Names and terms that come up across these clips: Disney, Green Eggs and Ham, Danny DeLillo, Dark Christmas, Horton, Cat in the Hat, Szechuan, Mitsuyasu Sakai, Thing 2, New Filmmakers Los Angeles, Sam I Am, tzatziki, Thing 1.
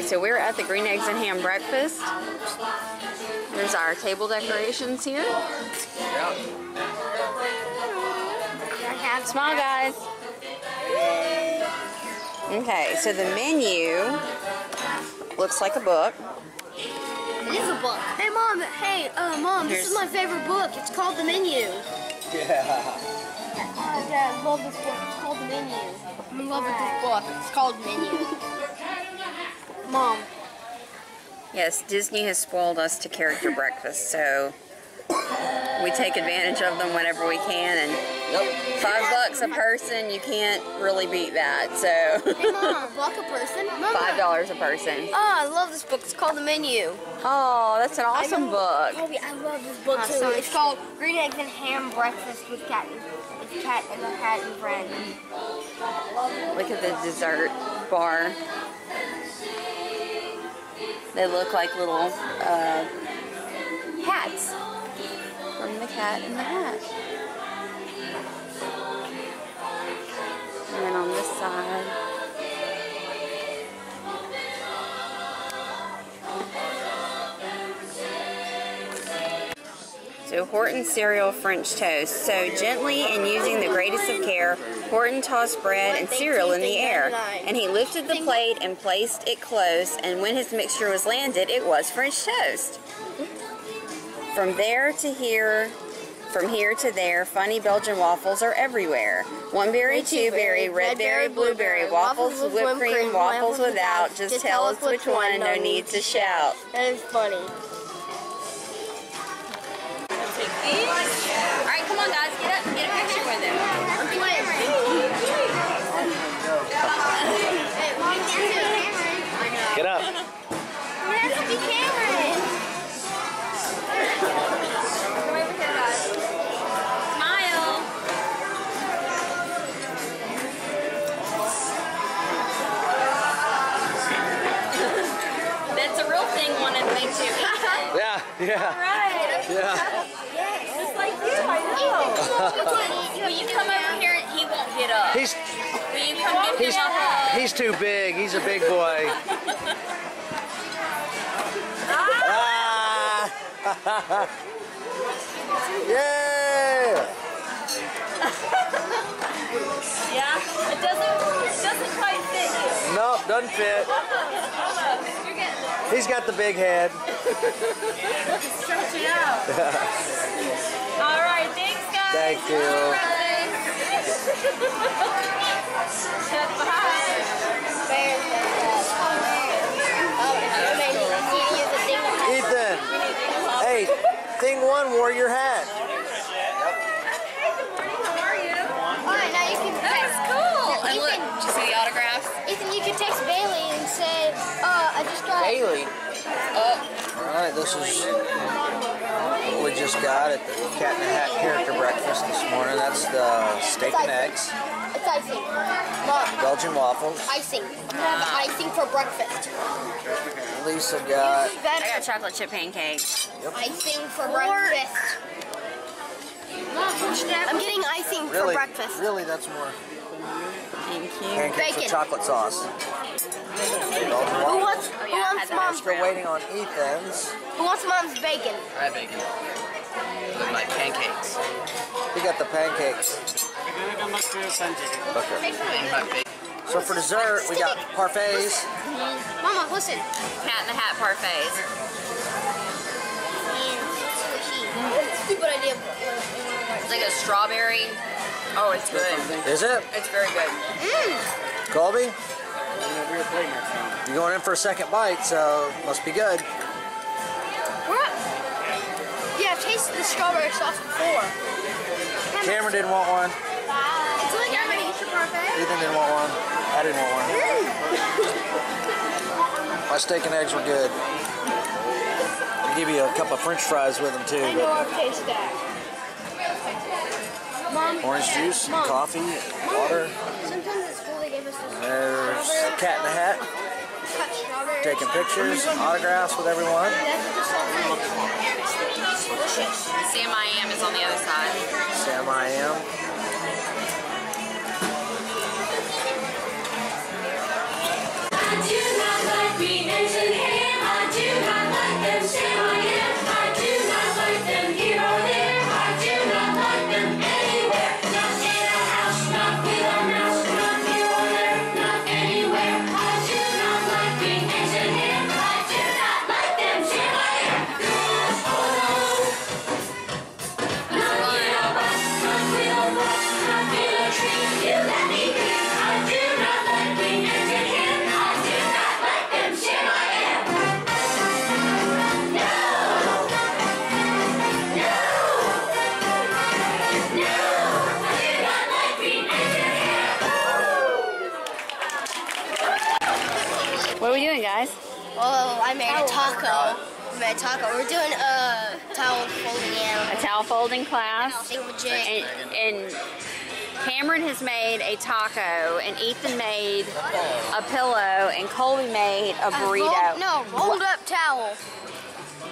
Okay, so we're at the Green Eggs and Ham breakfast. There's our table decorations here. Yep. Small guys. Okay, so the menu looks like a book. It is a book. Hey, Mom. Hey, Mom, this is my favorite book. It's called The Menu. Yeah. Dad, I love this book. It's called The Menu. I'm in love with this book. It's called Menu. Mom. Yes, Disney has spoiled us to character breakfasts, so we take advantage of them whenever we can. And $5 a person, you can't really beat that. So hey, Mom, $5 a person. Oh, I love this book. It's called The Menu. Oh, that's an awesome book. Toby, I love this book too. So it's called Green Eggs and Ham Breakfast with Cat in the Hat and Brandy. Look at the dessert bar. They look like little hats from the Cat in the Hat. And then on this side, so Horton cereal French toast. So gently and using the greatest of care, Horton tossed bread and cereal in the air, and he lifted the plate and placed it close, and when his mixture was landed, it was French toast. From there to here, from here to there, funny Belgian waffles are everywhere. One berry, two berry, red berry, blueberry, waffles with whipped cream, waffles without, just tell us which one and no need to shout. That is funny. Alright, come on guys, get up and get a picture with him. Get up. It has to be Cameron. Come over here, guys. Smile. That's a real thing, one and thing two. Yeah, yeah. Alright. Yeah. Will you come over here? He won't get up. Will you come give him a hug? He's too big. He's a big boy. Ah! Yeah! Yeah? It doesn't quite fit you. No, it doesn't fit. He's got the big head. Stretch it out. All right, thanks, guys. Thank you. All right. Ethan, hey, thing one wore your hat. Hey, good morning. How are you? All right, now you can. That's cool. And look, did you see the autographs? Ethan, you can text Bailey and say, I just got Bailey. Alright, this is what we just got at the Cat in the Hat character breakfast this morning. That's the steak and eggs. It's icing. Belgian waffles. Icing. I'm gonna have icing for breakfast. Lisa got... I got chocolate chip pancakes. Yep. Icing for breakfast. I'm getting icing for breakfast. Really, that's more. Thank you. Pancakes with chocolate sauce. Who wants Mom's? Still waiting on Ethan's. Who wants Mom's bacon? I have bacon. I like pancakes. We got the pancakes. Okay. So for dessert, we got parfaits. Mama, listen. Cat in the Hat parfaits. It's a stupid idea. It's like a strawberry. Oh, it's good. Is it? It's very good. Mm. Colby? You're going in for a second bite, so must be good. Yeah, I've tasted the strawberry sauce before. Cameron didn't want one. It's like I'm gonna eat your parfait. Ethan didn't want one. I didn't want one. My steak and eggs were good. I'll give you a cup of French fries with them too. I know I've tasted that. Mom, orange juice, and coffee, and water. There's Cat in the Hat, taking pictures, autographs with everyone. Sam I Am is on the other side. Sam I Am. I do not like green eggs. taco. We're doing a towel folding animal. A towel folding class. And Cameron has made a taco, and Ethan made a pillow, and Colby made a burrito. Rolled up towel.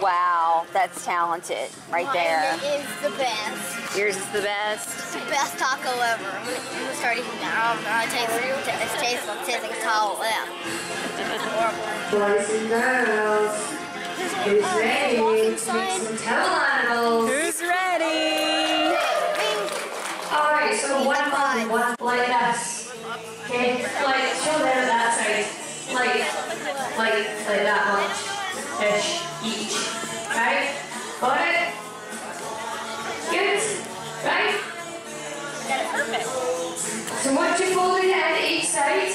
Wow, that's talented right there. Mine is the best. Yours is the best? It's the best taco ever. I'm going to start eating that. I don't know. It tastes like a towel. Yeah. It's horrible. Boys and girls, who's ready to make some towel models? Who's ready? All right, so one like us. Okay, like, show them that side. Like that much-ish each, right? Got it? Good? Right? Got it perfect. So once you fold it at each side,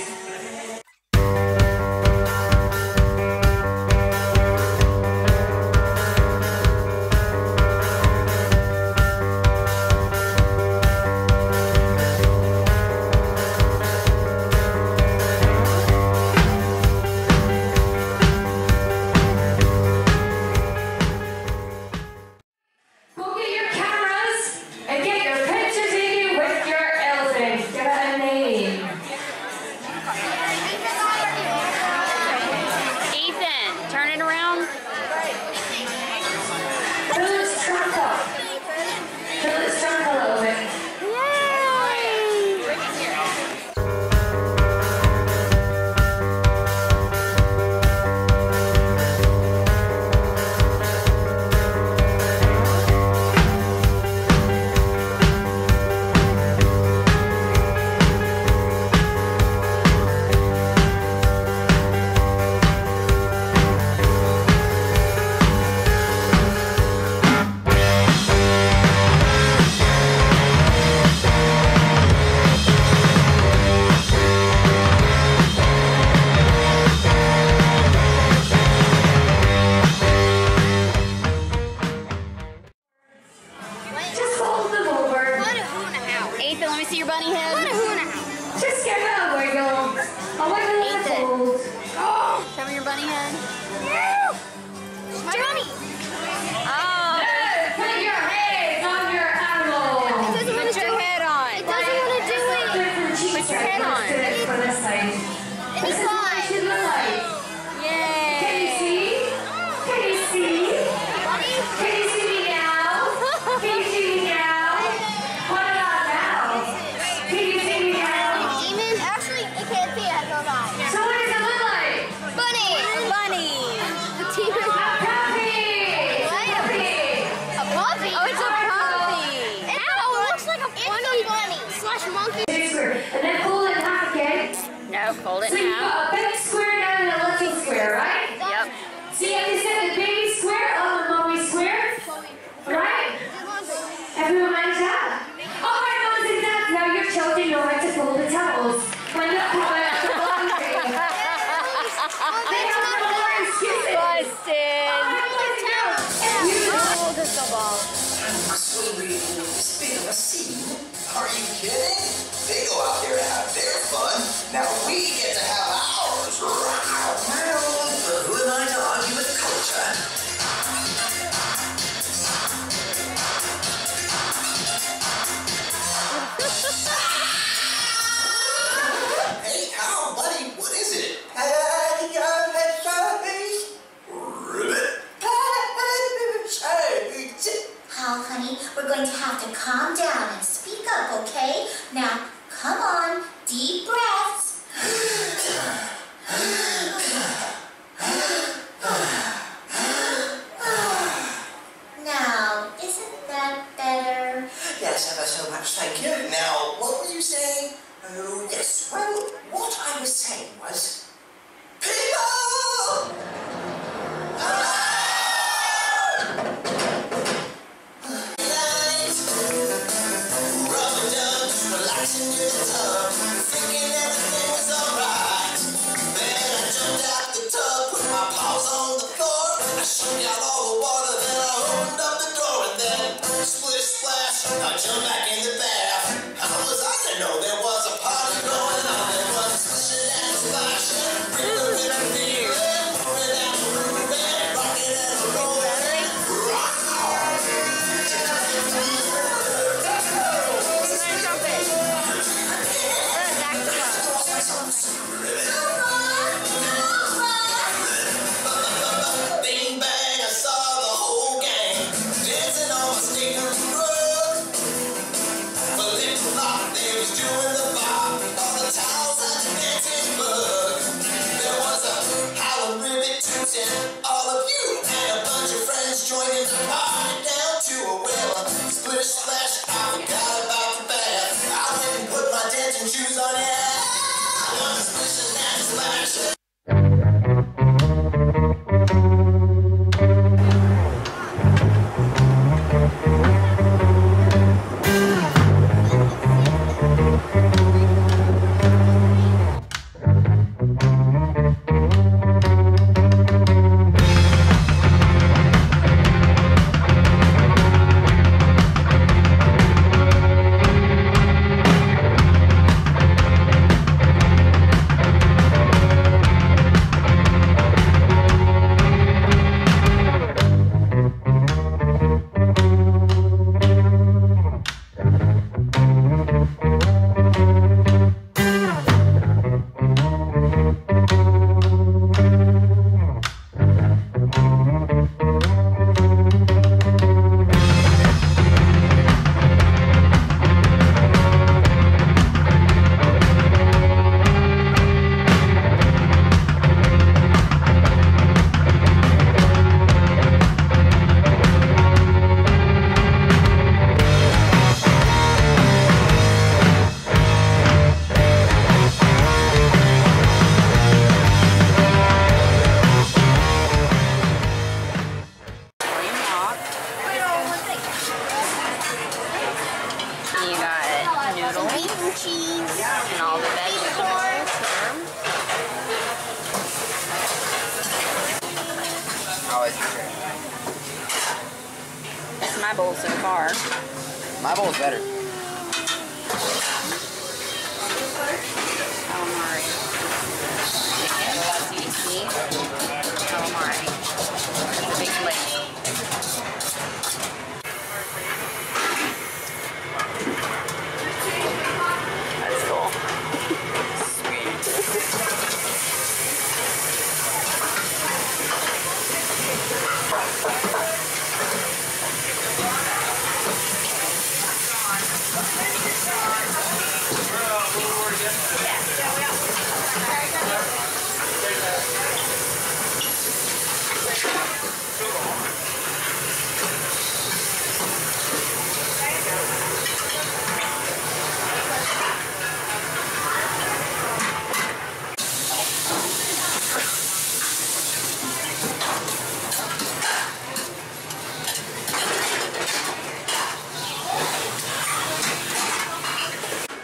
swinging, popping it down to a river. Splish splash, I forgot about the bath. I went and put my dancing shoes on it. I want to splish and that splash. That's my bowl so far. My bowl's better. Calamari. Chicken, tzatziki, calamari. That's a big plate. That's cool. Sweet.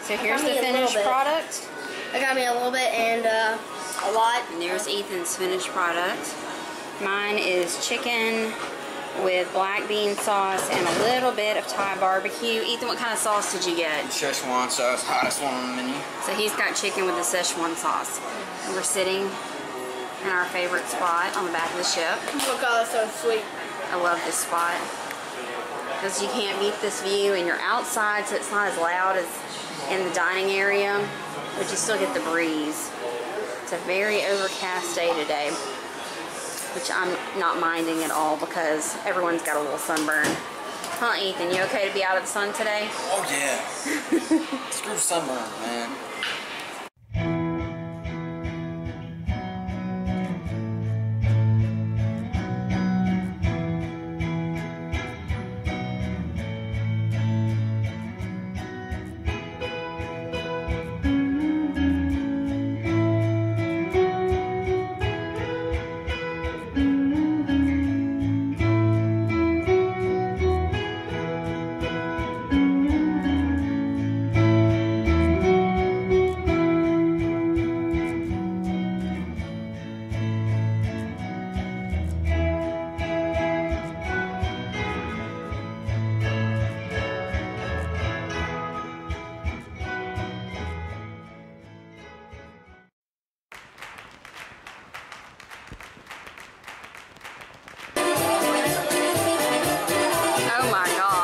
So here's the finished product. I got me a little bit and a lot. And there's Ethan's finished product. Mine is chicken with black bean sauce and a little bit of Thai barbecue. Ethan, what kind of sauce did you get? Szechuan sauce, hottest one on the menu. So he's got chicken with the Szechuan sauce. And we're sitting in our favorite spot on the back of the ship. Oh God, that's so sweet. I love this spot. Because you can't beat this view and you're outside, so it's not as loud as in the dining area, but you still get the breeze. It's a very overcast day today, which I'm not minding at all because everyone's got a little sunburn. Huh, Ethan, you okay to be out of the sun today? Oh yeah. Screw sunburn, man. Oh my God.